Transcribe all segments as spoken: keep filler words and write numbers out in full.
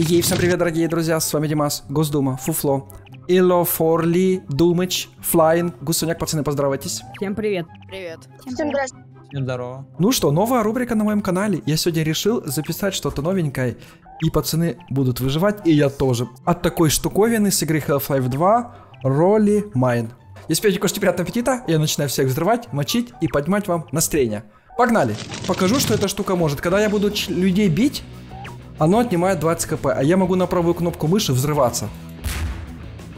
Ей, всем привет, дорогие друзья, с вами Димас, Госдума, Фуфло, Ило, Форли, Думыч, Флайн, Гусуняк, пацаны, поздравайтесь. Всем привет. Привет. Всем здравствуйте. Всем здорово. Ну что, новая рубрика на моем канале. Я сегодня решил записать что-то новенькое, и пацаны будут выживать, и я тоже. От такой штуковины с игры Half-Life два роли майн. Я спешу кушать, приятного аппетита, я начинаю всех взрывать, мочить и поднимать вам настроение. Погнали. Покажу, что эта штука может. Когда я буду людей бить, оно отнимает двадцать кэ пэ, а я могу на правую кнопку мыши взрываться.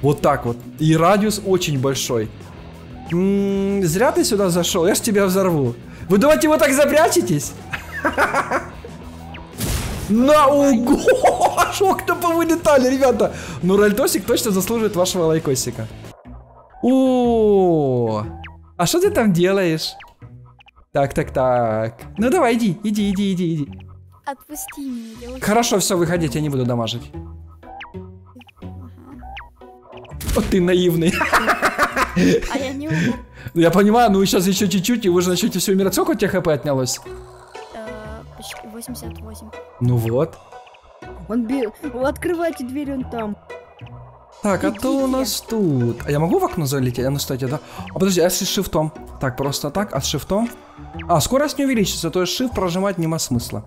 Вот так вот. И радиус очень большой. М-м, зря ты сюда зашел, я ж тебя взорву. Вы думаете, вы так запрячетесь? Наугу! Шок-то повылетали, ребята! Ну, ральдосик точно заслуживает вашего лайкосика. О, а что ты там делаешь? Так, так, так. Ну давай, иди, иди, иди, иди, иди. Отпусти меня. Очень... Хорошо, все, выходите, я не буду дамажить. Ага. Вот ты наивный. А я не умер. Я понимаю, ну сейчас еще чуть-чуть, и вы же начнете все умирать. Сколько у тебя хп отнялось? Почти восемьдесят восемь. Ну вот. Он бил. Открывайте дверь, он там. Так, а то у нас тут. А я могу в окно залететь? А ну стойте, да? А подожди, а с шифтом? Так, просто так, а с шифтом? А, скорость не увеличится, то есть шифт прожимать нема смысла.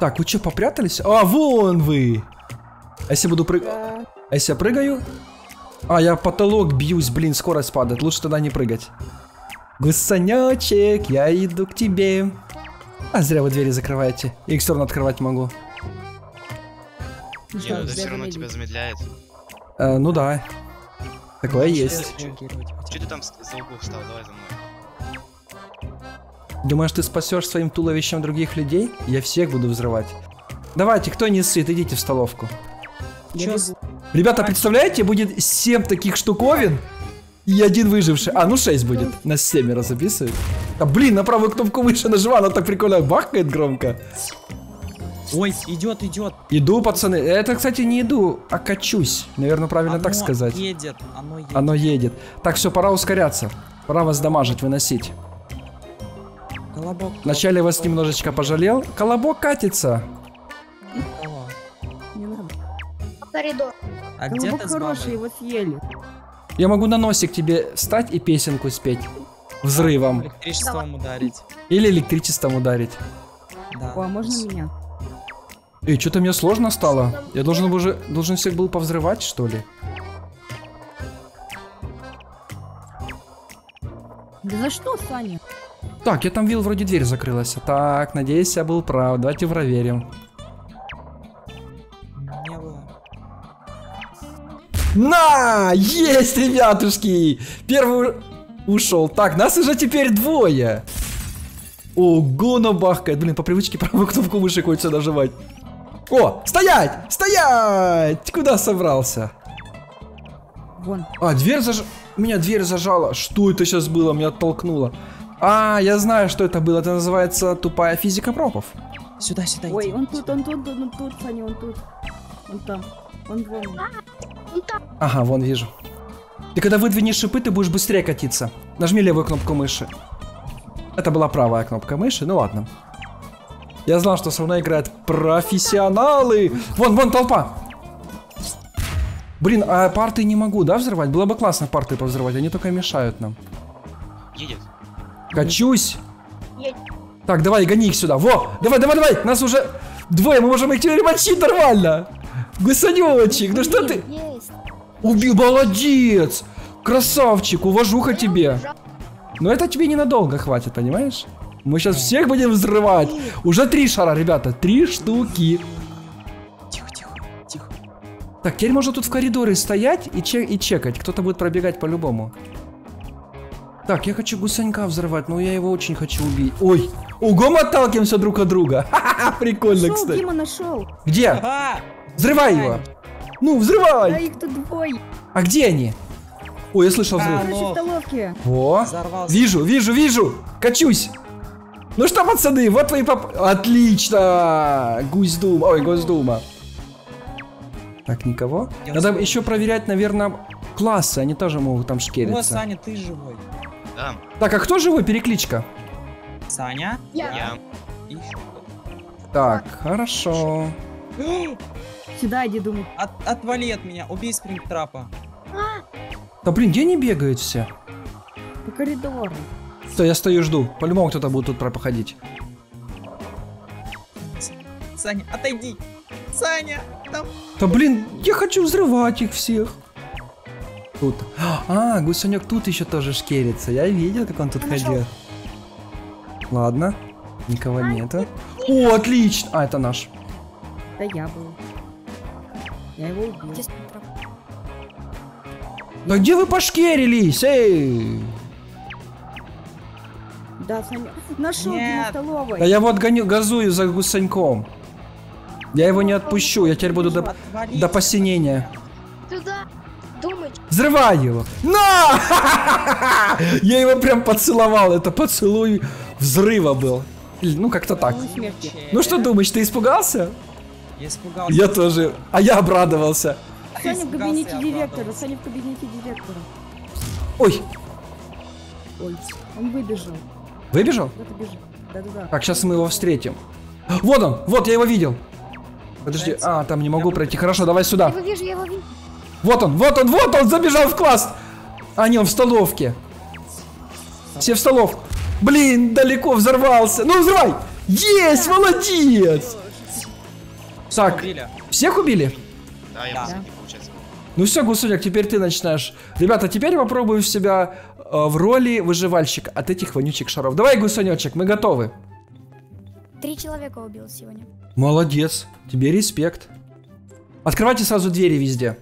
Так, вы что, попрятались? А, вон вы! А если буду прыгать? А если я прыгаю? А, я потолок бьюсь, блин, скорость падает. Лучше тогда не прыгать. Гусанечек, я иду к тебе. А, зря вы двери закрываете. И экстерн открывать могу. Нет, это все равно тебя замедляет. А, ну да. Такое есть. Че ты там за углов встал? Давай за мной. Думаешь, ты спасешь своим туловищем других людей? Я всех буду взрывать. Давайте, кто не сыт, идите в столовку. Че? Ребята, представляете, будет семь таких штуковин и один выживший. А, ну шесть будет. Нас семеро записывают. А, блин, на правую кнопку мыши нажимаю, она так прикольно бахает громко. Ой, идет, идет. Иду, пацаны. Это, кстати, не иду, а качусь. Наверное, правильно оно так сказать. Едет, оно едет. Оно едет. Так, все, пора ускоряться. Пора вас дамажить, выносить. Колобок, вначале колобок, вас колобок, немножечко пожалел. Колобок катится. Коридор. А где ты хороший, его съели. Я могу на носик тебе встать и песенку спеть. Взрывом. Электричеством ударить. Или электричеством ударить. Да. О, а можно меня? Эй, что-то мне сложно стало. Я должен уже должен всех был повзрывать, что ли? Да за что, Саня? Так, я там видел, вроде дверь закрылась. Так, надеюсь, я был прав. Давайте проверим. Не было. На! Есть, ребятушки! Первый ушел. Так, нас уже теперь двое. Ого, но бахкает. Блин, по привычке правую кнопку мыши хочется нажимать. О, стоять! Стоять! Куда собрался? Вон. А, дверь заж... Меня дверь зажала. Что это сейчас было? Меня оттолкнуло. А, я знаю, что это было. Это называется тупая физика пропов. Сюда, сюда. Ой, иди. Он тут, он тут, он тут, Саня, он тут. Он там. Он вон. Он там. Ага, вон вижу. Ты когда выдвинешь шипы, ты будешь быстрее катиться. Нажми левую кнопку мыши. Это была правая кнопка мыши, ну ладно. Я знал, что со мной играют профессионалы. Вон, вон толпа. Блин, а парты не могу, да, взрывать? Было бы классно парты повзрывать, они только мешают нам. Едет. Качусь. Едет. Так, давай, гони их сюда. Во! Давай, давай, давай! Нас уже двое, мы можем их теперь мочить нормально. Гусанечек, ну что ты? Есть. Убил, молодец! Красавчик, уважуха тебе. Но это тебе ненадолго хватит, понимаешь? Мы сейчас всех будем взрывать. Уже три шара, ребята, три штуки. Тихо, тихо, тихо. Так, теперь можно тут в коридоре стоять и, чек и чекать. Кто-то будет пробегать по-любому. Так, я хочу гусанька взрывать, но я его очень хочу убить. Ой, угом отталкиваемся друг от друга. Ха-ха, прикольно, кстати. Дима нашел. Где? Взрывай его. Ну, взрывай. Да их тут двое. А где они? Ой, я слышал взрыв. О, вижу, вижу, вижу. Качусь. Ну что, пацаны, вот твои поп... Отлично. Гусдума. Ой, Госдума. Так, никого. Я Надо успел. еще проверять, наверное, классы. Они тоже могут там шкериться. О, Саня, ты живой. Да. Так, а кто живой? Перекличка. Саня. Я. Я. Так, хорошо. Сюда иди, думай. От, отвали от меня, убей спрингтрапа. Да блин, где они бегают все? По коридору. Что, я стою, жду. По-любому кто-то будет тут пропоходить. Саня, отойди. Саня, там... Да блин, я хочу взрывать их всех. Тут. А, гусенек тут еще тоже шкерится. Я видел, как он тут я ходил. Нашел. Ладно, никого а, нету. Нет. О, отлично! А, это наш. Да я был. Я его убил. Да где вы пошкерились? Эй! Да, Саня. Нашел столовой. Да я вот гоню, газую за гусеньком. Я его не отпущу. Я теперь буду до, до посинения. Туда. Думать. Взрывай его. На! Я его прям поцеловал. Это поцелуй взрыва был. Ну как-то так. Ну что думаешь, ты испугался? Я испугался. Я тоже. А я обрадовался. Саня в кабинете директора. Саня в кабинете директора. Ой. Ой. Он выбежал. Выбежал? Да-да-да. Так, сейчас мы его встретим. Вот он. Вот я его видел. Подожди. А, там не могу пройти. Хорошо, давай сюда. Я его вижу, я его вижу. Вот он, вот он, вот он, забежал в класс. А, не, он в столовке. Все в столовку. Блин, далеко взорвался. Ну, взрывай. Есть, да. Молодец. Так, убили. Всех убили? Да, я да. Получается. Ну все, Гусуняк, теперь ты начинаешь. Ребята, теперь попробую себя э, в роли выживальщика от этих вонючих шаров. Давай, Гусунечек, мы готовы. Три человека убил сегодня. Молодец, тебе респект. Открывайте сразу двери везде.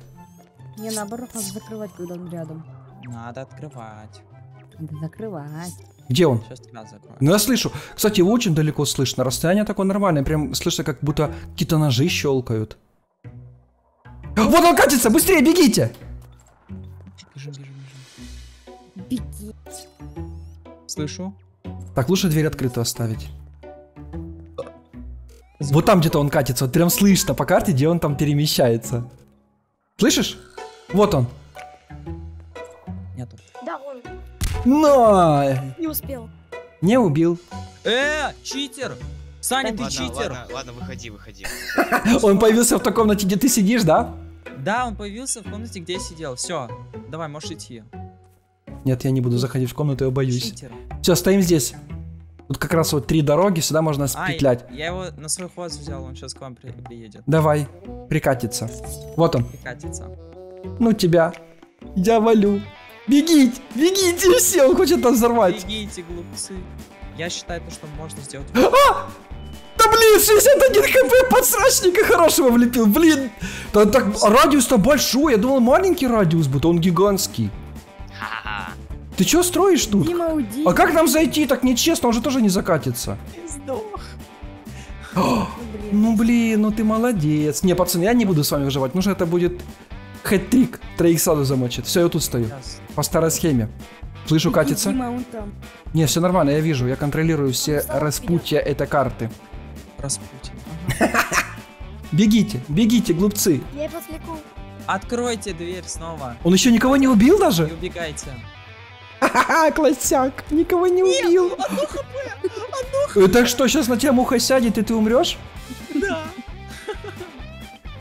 Не, наоборот, надо закрывать, когда он рядом. Надо открывать. Надо закрывать. Где он? Сейчас тебя закрою. Ну я слышу. Кстати, его очень далеко слышно. Расстояние такое нормальное. Прям слышно, как будто какие-то ножи щелкают. Вот он катится! Быстрее, бегите! Бежим, бежим, бежим. Беги. Слышу. Так, лучше дверь открытую оставить. Звук. Вот там где-то он катится. Вот прям слышно по карте, где он там перемещается. Слышишь? Вот он. Нету. Да, он. Но! Не успел. Не убил. Э, читер! Саня, да, ты ладно, читер! Ладно, ладно, выходи, выходи. Он появился в той комнате, где ты сидишь, да? Да, он появился в комнате, где я сидел. Все, давай, можешь идти. Нет, я не буду заходить в комнату, я боюсь. Читер. Все, стоим здесь. Тут как раз вот три дороги, сюда можно спетлять. А, я его на свой хвост взял, он сейчас к вам при приедет. Давай, прикатится. Вот он. Прикатится. Ну тебя. Я валю. Бегите, бегите все, он хочет там взорвать. Бегите, глупцы. Я считаю, то, что можно сделать. А! Да блин, шестьдесят один хп, подсрачника хорошего влепил, блин. Да, так радиус-то большой, я думал маленький радиус будет, он гигантский. Ты чё строишь тут? Дима, а как нам зайти? Так нечестно, он же тоже не закатится. Ты сдох. О, блин. Ну блин, ну ты молодец. Не, пацаны, я не буду с вами выживать. Ну же это будет хэт-трик. Троих саду замочит. Все, я тут стою. Сейчас. По старой схеме. Слышу, катится. Дима, он там. Не, все нормально, я вижу. Я контролирую все распутья этой карты. Распутья. Бегите, бегите, глупцы. Я его отвлеку. Откройте дверь снова. Он еще никого не убил даже? Не убегайте. Ха-ха-ха, классяк, никого не убил. Нет, одно хп, одно хп. Так что, сейчас на тебя муха сядет, и ты умрешь? Да.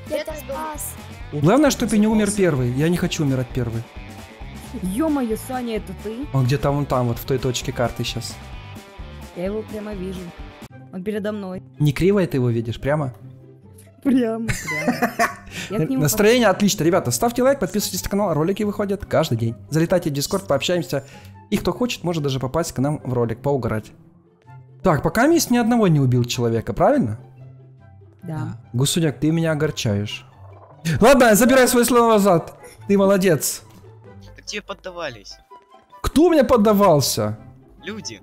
Это спас. Главное, чтобы ты не умер первый. Я не хочу умирать первый. Ё-моё, Саня, это ты? Он где-то вон там, вот в той точке карты сейчас. Я его прямо вижу. Он передо мной. Не криво ты его видишь, прямо? Прямо, прямо. Настроение отлично. Ребята, ставьте лайк, подписывайтесь на канал. Ролики выходят каждый день. Залетайте в Discord, пообщаемся. И кто хочет, может даже попасть к нам в ролик, поугарать. Так, пока Мисс ни одного не убил человека, правильно? Да. Гусуняк, ты меня огорчаешь. Ладно, забирай свои слова назад. Ты молодец. Так тебе поддавались. Кто мне поддавался? Люди.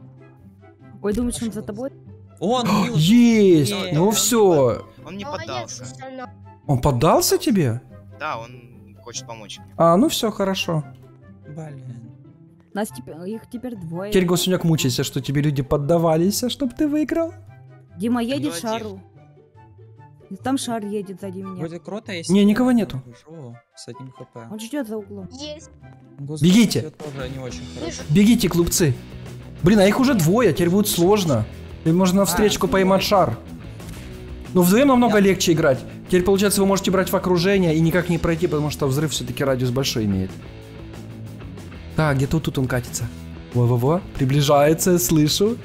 Ой, думаешь, он за тобой? Он убил. Есть, ну все. Он не поддался. Он поддался тебе? Да, он хочет помочь. А, ну все, хорошо. Блин. Нас теперь, их теперь двое. Теперь, Гусенек, мучайся, что тебе люди поддавались, а чтоб ты выиграл. Дима, едет шару. Там шар едет сзади меня. Вроде круто, если... Не, никого нету. С одним хп. Он ждет за углом. Есть. Бегите. Бегите, клубцы. Блин, а их уже двое, теперь будет сложно. И можно на встречку поймать шар. Но вдвоем намного легче играть. Теперь, получается, вы можете брать в окружение и никак не пройти, потому что взрыв все-таки радиус большой имеет. Так, где-то тут он катится. Во-во-во, приближается, слышу.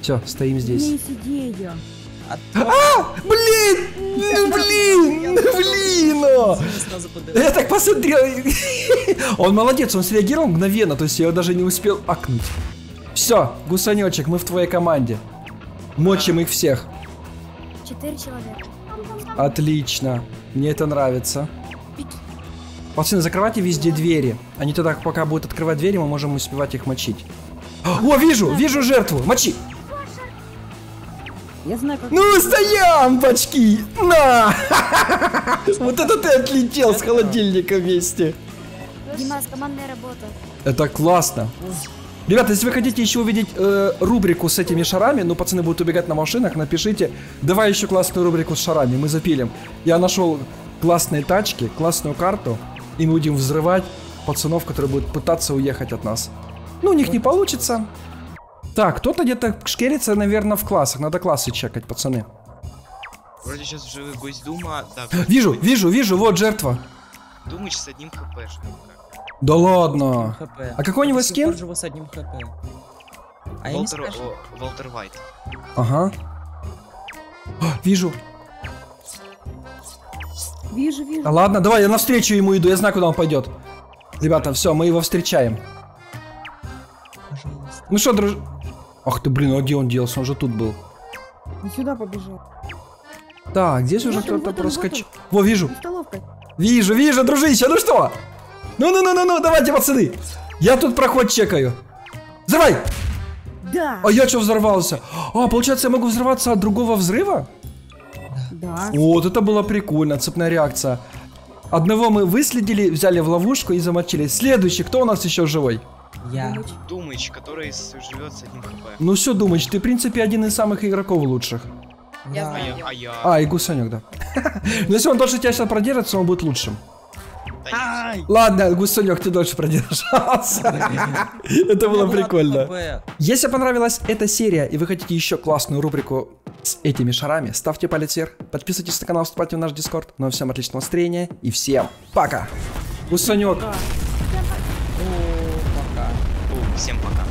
Все, стоим здесь. А, блин, блин, блин, я так посмотрел. Он молодец, он среагировал мгновенно, то есть я его даже не успел акнуть. Все, гусанечек, мы в твоей команде. Мочим их всех. Четыре человека. Отлично, мне это нравится. Пацаны, закрывайте везде двери. Они тогда, пока будут открывать двери, мы можем успевать их мочить. О, вижу, вижу жертву, мочи. Я знаю, как... Ну, стоям, бачки! На! Вот это ты отлетел с холодильника вместе. Димас, командная работа. Это классно. Ребята, если вы хотите еще увидеть э, рубрику с этими шарами, ну, пацаны будут убегать на машинах, напишите, давай еще классную рубрику с шарами, мы запилим. Я нашел классные тачки, классную карту, и мы будем взрывать пацанов, которые будут пытаться уехать от нас. Ну, у них не получится. Так, кто-то где-то шкерится, наверное, в классах. Надо классы чекать, пацаны. Вроде сейчас в живых гость Дума. Да, вижу, будет. вижу, вижу, вот жертва. Думаешь с одним хп. Да ладно. хп. А какой у него скин? С одним хп. А Волтер, о, Волтер Вайт. Ага. А, вижу. Вижу, вижу. А ладно, давай, я навстречу ему иду, я знаю, куда он пойдет. Ребята, все, мы его встречаем. Пожалуйста. Ну что, друж... Ах ты, блин, а где он делся? Он же тут был. И сюда побежал. Так, здесь вот уже кто-то проскочил. Во, вижу. Вижу, вижу, дружище, ну что? Ну-ну-ну-ну-ну, давайте, пацаны. Я тут проход чекаю. Взрывай! Да. А я что взорвался? А, получается, я могу взорваться от другого взрыва? Да. Вот, это было прикольно, цепная реакция. Одного мы выследили, взяли в ловушку и замочили. Следующий, кто у нас еще живой? Я. Думыч, который живет с одним хп. Ну все, Думыч, ты в принципе один из самых игроков лучших. Я да. знаю. А, я, а, я. а, и Гусанек, да. Но если он дольше тебя сейчас продержится, он будет лучшим. Ладно, Гусанек, ты дольше продержался. Это было прикольно. Если понравилась эта серия и вы хотите еще классную рубрику с этими шарами, ставьте палец вверх, подписывайтесь на канал, вступайте в наш Discord. Ну а всем отличного настроения и всем пока. Гусанек. Всем пока.